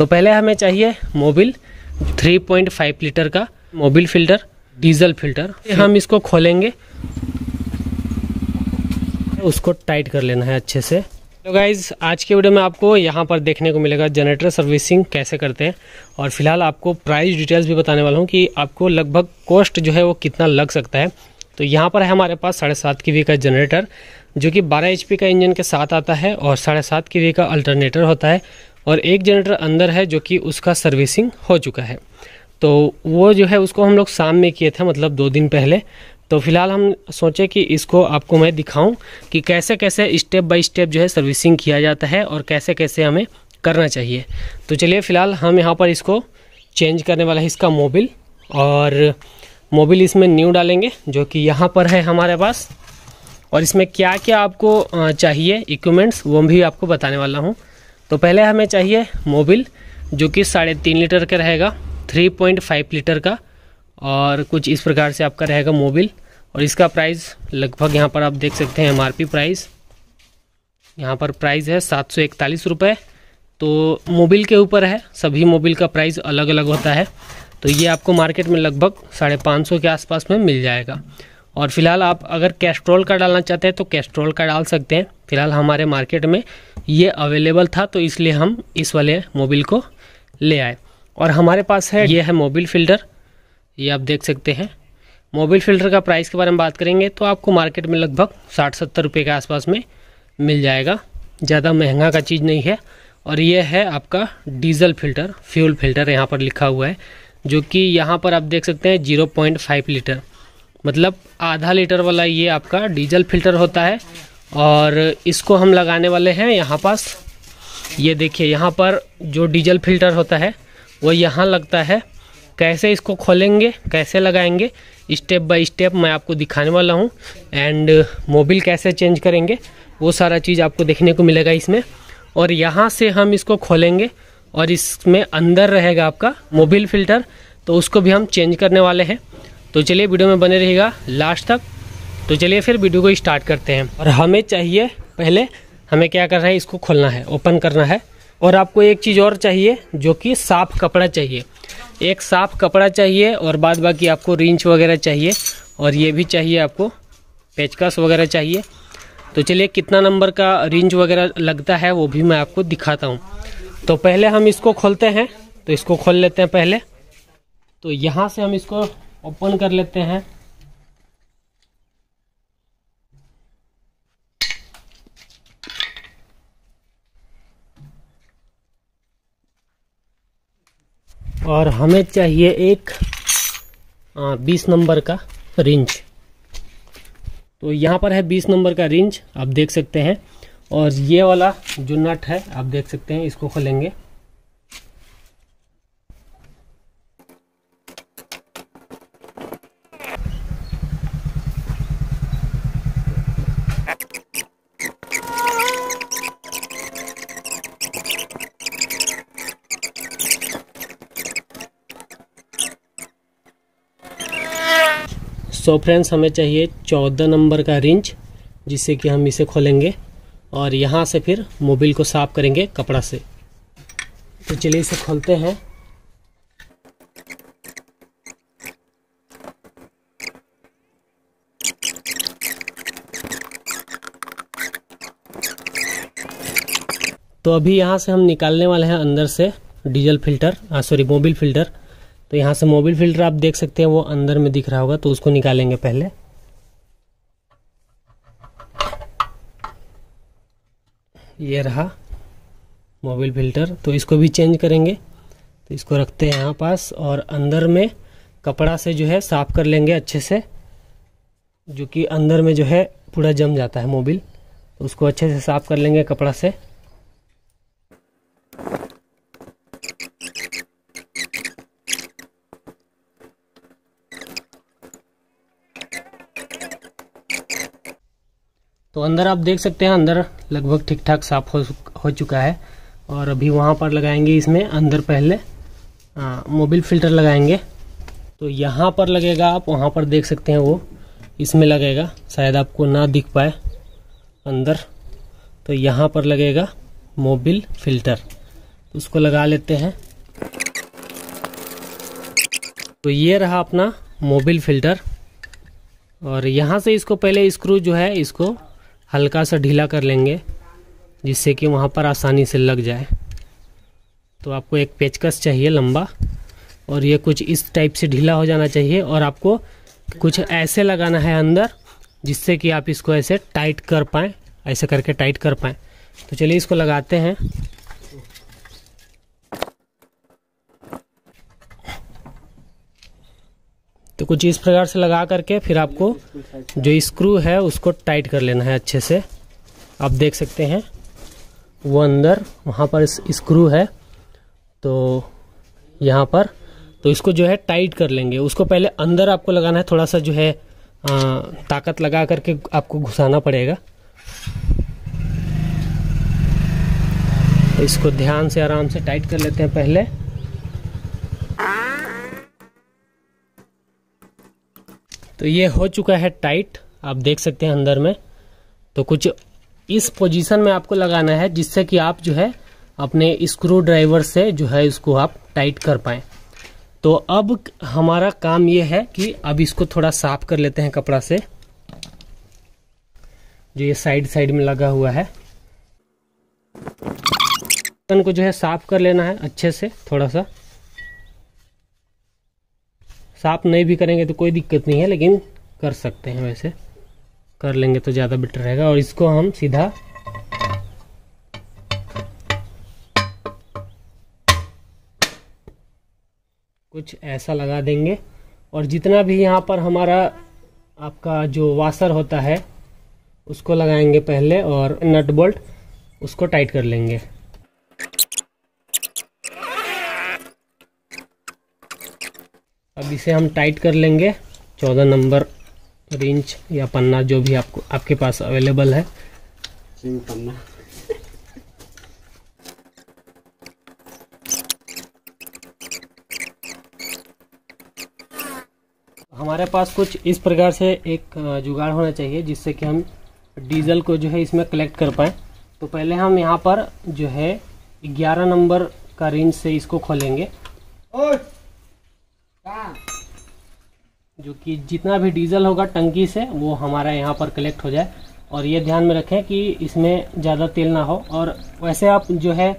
तो पहले हमें चाहिए मोबिल 3.5 लीटर का मोबिल फिल्टर, डीजल फिल्टर। हम इसको खोलेंगे, उसको टाइट कर लेना है अच्छे से। तो गाइज़ आज के वीडियो में आपको यहाँ पर देखने को मिलेगा जनरेटर सर्विसिंग कैसे करते हैं, और फिलहाल आपको प्राइस डिटेल्स भी बताने वाला हूँ कि आपको लगभग कॉस्ट जो है वो कितना लग सकता है। तो यहाँ पर है हमारे पास 7.5 kW का जनरेटर, जो कि 12 HP का इंजन के साथ आता है, और 7.5 kW का अल्टरनेटर होता है, और एक जनरेटर अंदर है जो कि उसका सर्विसिंग हो चुका है। तो वो जो है उसको हम लोग शाम में किए थे, मतलब 2 दिन पहले। तो फिलहाल हम सोचे कि इसको आपको मैं दिखाऊं कि कैसे कैसे स्टेप बाय स्टेप जो है सर्विसिंग किया जाता है और कैसे कैसे हमें करना चाहिए। तो चलिए फिलहाल हम यहाँ पर इसको चेंज करने वाला है, इसका मोबिल, और मोबिल इसमें न्यू डालेंगे जो कि यहाँ पर है हमारे पास। और इसमें क्या क्या आपको चाहिए इक्विपमेंट्स वो भी आपको बताने वाला हूँ। तो पहले हमें चाहिए मोबिल जो कि 3.5 लीटर का रहेगा, 3.5 लीटर का, और कुछ इस प्रकार से आपका रहेगा मोबिल। और इसका प्राइस लगभग यहाँ पर आप देख सकते हैं एमआरपी प्राइस, यहाँ पर प्राइस है 741 रुपये। तो मोबिल के ऊपर है, सभी मोबिल का प्राइस अलग अलग होता है। तो ये आपको मार्केट में लगभग 550 के आसपास में मिल जाएगा। और फिलहाल आप अगर कैस्ट्रोल का डालना चाहते हैं तो कैस्ट्रोल का डाल सकते हैं। फिलहाल हमारे मार्केट में ये अवेलेबल था तो इसलिए हम इस वाले मोबिल को ले आए। और हमारे पास है ये है मोबिल फिल्टर, ये आप देख सकते हैं। मोबिल फिल्टर का प्राइस के बारे में बात करेंगे तो आपको मार्केट में लगभग 60-70 रुपये के आसपास में मिल जाएगा, ज़्यादा महंगा का चीज़ नहीं है। और ये है आपका डीजल फिल्टर, फ्यूल फिल्टर यहाँ पर लिखा हुआ है, जो कि यहाँ पर आप देख सकते हैं 0.5 लीटर, मतलब आधा लीटर वाला ये आपका डीजल फिल्टर होता है। और इसको हम लगाने वाले हैं यहाँ पास, ये देखिए यहाँ पर जो डीजल फिल्टर होता है वो यहाँ लगता है। कैसे इसको खोलेंगे, कैसे लगाएंगे, स्टेप बाय स्टेप मैं आपको दिखाने वाला हूँ। एंड मोबिल कैसे चेंज करेंगे वो सारा चीज़ आपको देखने को मिलेगा इसमें। और यहाँ से हम इसको खोलेंगे और इसमें अंदर रहेगा आपका मोबिल फिल्टर, तो उसको भी हम चेंज करने वाले हैं। तो चलिए वीडियो में बने रहिएगा लास्ट तक। तो चलिए फिर वीडियो को स्टार्ट करते हैं। और हमें चाहिए, पहले हमें क्या करना है, इसको खोलना है, ओपन करना है। और आपको एक चीज़ और चाहिए जो कि साफ़ कपड़ा चाहिए, एक साफ़ कपड़ा चाहिए, और बाद बाकी आपको रिंच वगैरह चाहिए, और ये भी चाहिए आपको पेचकस वगैरह चाहिए। तो चलिए कितना नंबर का रिंच वगैरह लगता है वो भी मैं आपको दिखाता हूँ। तो पहले हम इसको खोलते हैं, तो इसको खोल लेते हैं पहले। तो यहाँ से हम इसको ओपन कर लेते हैं। और हमें चाहिए एक 20 नंबर का रिंच। तो यहाँ पर है 20 नंबर का रिंच, आप देख सकते हैं। और ये वाला जो नट है आप देख सकते हैं, इसको खोलेंगे। सो फ्रेंड्स हमें चाहिए 14 नंबर का रिंच, जिससे कि हम इसे खोलेंगे और यहाँ से फिर मोबिल को साफ करेंगे कपड़ा से। तो चलिए इसे खोलते हैं। तो अभी यहाँ से हम निकालने वाले हैं अंदर से diesel filter, sorry Mobil filter. तो यहाँ से मोबिल फिल्टर आप देख सकते हैं, वो अंदर में दिख रहा होगा, तो उसको निकालेंगे पहले। ये रहा मोबिल फिल्टर, तो इसको भी चेंज करेंगे। तो इसको रखते हैं यहाँ पास, और अंदर में कपड़ा से जो है साफ़ कर लेंगे अच्छे से, जो कि अंदर में जो है पूरा जम जाता है मोबिल, तो उसको अच्छे से साफ़ कर लेंगे कपड़ा से। तो अंदर आप देख सकते हैं, अंदर लगभग ठीक ठाक साफ हो चुका है। और अभी वहाँ पर लगाएंगे, इसमें अंदर पहले मोबिल फिल्टर लगाएंगे। तो यहाँ पर लगेगा, आप वहाँ पर देख सकते हैं, वो इसमें लगेगा, शायद आपको ना दिख पाए अंदर। तो यहाँ पर लगेगा मोबिल फिल्टर, उसको लगा लेते हैं। तो ये रहा अपना मोबिल फिल्टर। और यहाँ से इसको पहले स्क्रू जो है इसको हल्का सा ढीला कर लेंगे जिससे कि वहाँ पर आसानी से लग जाए। तो आपको एक पेचकस चाहिए लंबा और ये कुछ इस टाइप से ढीला हो जाना चाहिए और आपको कुछ ऐसे लगाना है अंदर जिससे कि आप इसको ऐसे टाइट कर पाएँ, ऐसे करके टाइट कर पाएँ। तो चलिए इसको लगाते हैं। तो कुछ इस प्रकार से लगा करके फिर आपको जो स्क्रू है उसको टाइट कर लेना है अच्छे से। आप देख सकते हैं वो अंदर वहाँ पर स्क्रू है तो यहाँ पर, तो इसको जो है टाइट कर लेंगे। उसको पहले अंदर आपको लगाना है, थोड़ा सा जो है ताकत लगा करके आपको घुसाना पड़ेगा। तो इसको ध्यान से आराम से टाइट कर लेते हैं पहले। तो ये हो चुका है टाइट, आप देख सकते हैं अंदर में। तो कुछ इस पोजीशन में आपको लगाना है जिससे कि आप जो है अपने स्क्रू ड्राइवर से जो है इसको आप टाइट कर पाएँ। तो अब हमारा काम यह है कि अब इसको थोड़ा साफ कर लेते हैं कपड़ा से जो ये साइड साइड में लगा हुआ है। बटन को जो है साफ कर लेना है अच्छे से, थोड़ा सा साफ नहीं भी करेंगे तो कोई दिक्कत नहीं है, लेकिन कर सकते हैं, वैसे कर लेंगे तो ज़्यादा बेटर रहेगा। और इसको हम सीधा कुछ ऐसा लगा देंगे। और जितना भी यहाँ पर हमारा आपका जो वाशर होता है उसको लगाएंगे पहले और नट बोल्ट उसको टाइट कर लेंगे। अब इसे हम टाइट कर लेंगे 14 नंबर रिंच या पन्ना जो भी आपको आपके पास अवेलेबल है पन्ना। हमारे पास कुछ इस प्रकार से एक जुगाड़ होना चाहिए जिससे कि हम डीजल को जो है इसमें कलेक्ट कर पाएँ। तो पहले हम यहाँ पर जो है 11 नंबर का रिंच से इसको खोलेंगे जो कि जितना भी डीजल होगा टंकी से वो हमारा यहाँ पर कलेक्ट हो जाए। और ये ध्यान में रखें कि इसमें ज़्यादा तेल ना हो। और वैसे आप जो है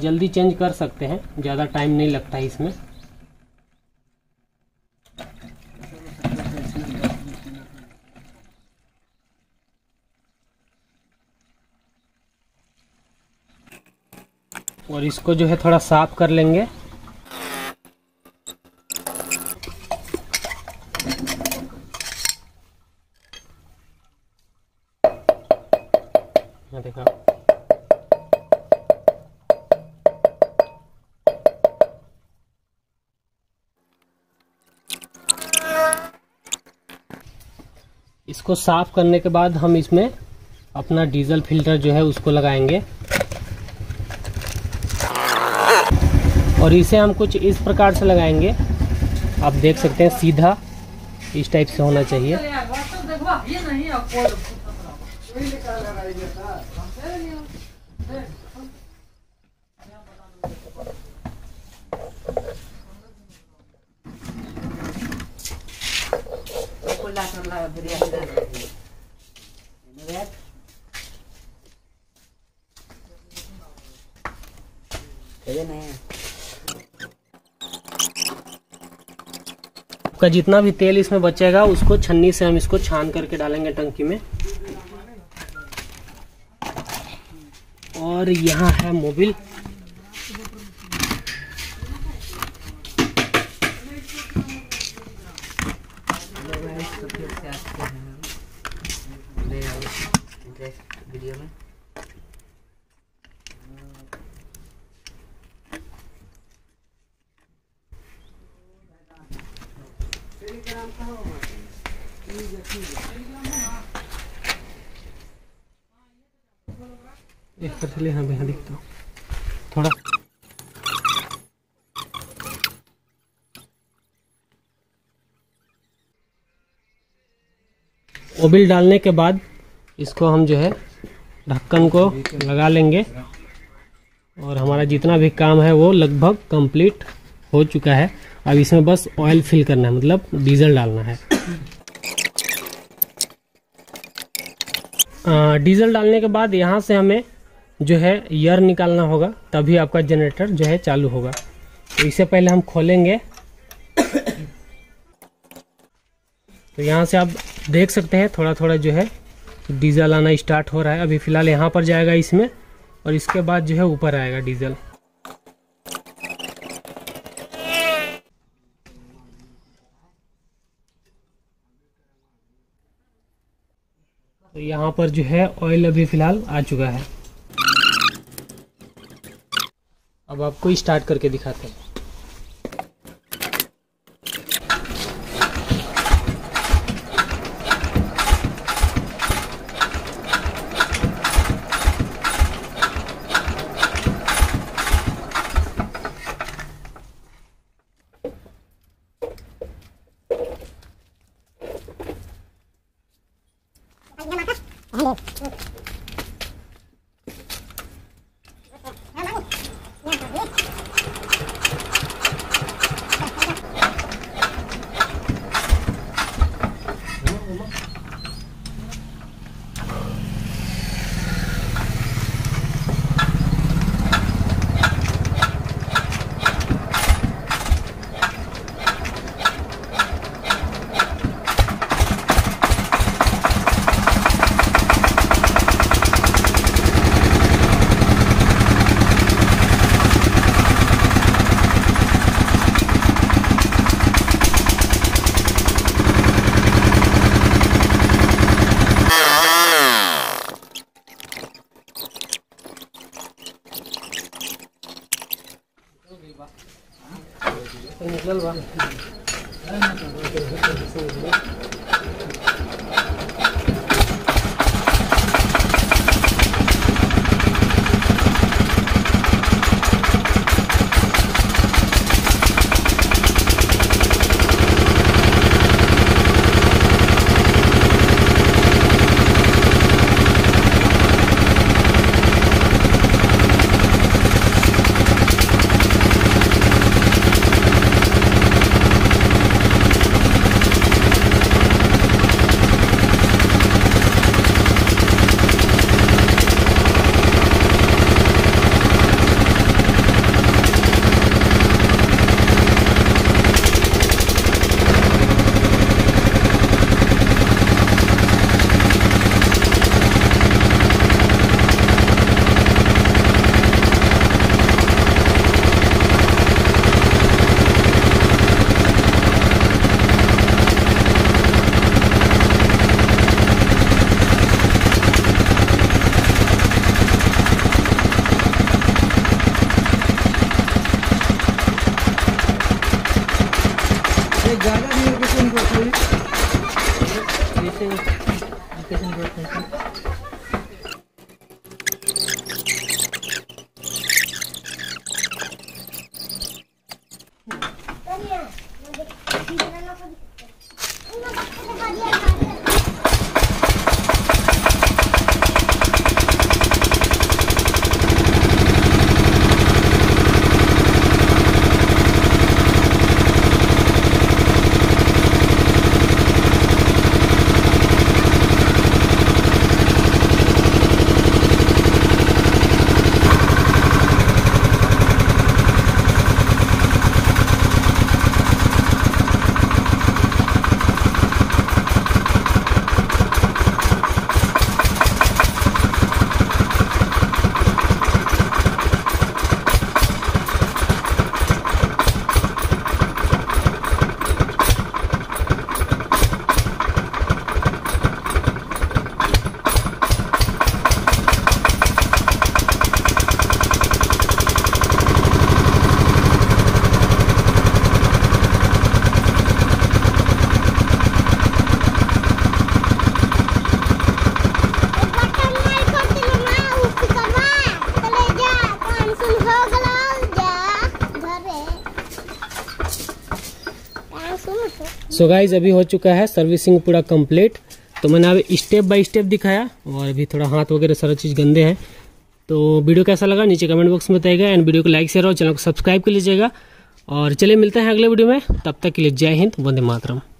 जल्दी चेंज कर सकते हैं, ज़्यादा टाइम नहीं लगता है इसमें। और इसको जो है थोड़ा साफ कर लेंगे। देखा इसको साफ करने के बाद हम इसमें अपना डीजल फिल्टर जो है उसको लगाएंगे। और इसे हम कुछ इस प्रकार से लगाएंगे, आप देख सकते हैं सीधा इस टाइप से होना चाहिए। आपका जितना भी तेल इसमें बचेगा उसको छन्नी से हम इसको छान करके डालेंगे टंकी में। और यहाँ है मोबिल। यहाँ देखता हूँ थोड़ा। मोबिल डालने के बाद इसको हम जो है ढक्कन को लगा लेंगे और हमारा जितना भी काम है वो लगभग कंप्लीट हो चुका है। अब इसमें बस ऑयल फिल करना है, मतलब डीजल डालना है। डीजल डालने के बाद यहाँ से हमें जो है एयर निकालना होगा, तभी आपका जनरेटर जो है चालू होगा। तो इससे पहले हम खोलेंगे। तो यहाँ से आप देख सकते हैं थोड़ा थोड़ा जो है डीजल आना स्टार्ट हो रहा है। अभी फ़िलहाल यहाँ पर जाएगा इसमें, और इसके बाद जो है ऊपर आएगा डीजल। तो यहाँ पर जो है ऑयल अभी फ़िलहाल आ चुका है। अब आपको स्टार्ट करके दिखाते हैं। सो गाइज अभी हो चुका है सर्विसिंग पूरा कंप्लीट। तो मैंने अब स्टेप बाय स्टेप दिखाया, और अभी थोड़ा हाथ वगैरह सारा चीज़ गंदे हैं, तो वीडियो कैसा लगा नीचे कमेंट बॉक्स में बताइएगा, एंड वीडियो को लाइक शेयर और चैनल को सब्सक्राइब कर लीजिएगा। और चलिए मिलते हैं अगले वीडियो में, तब तक के लिए जय हिंद, वंदे मातरम।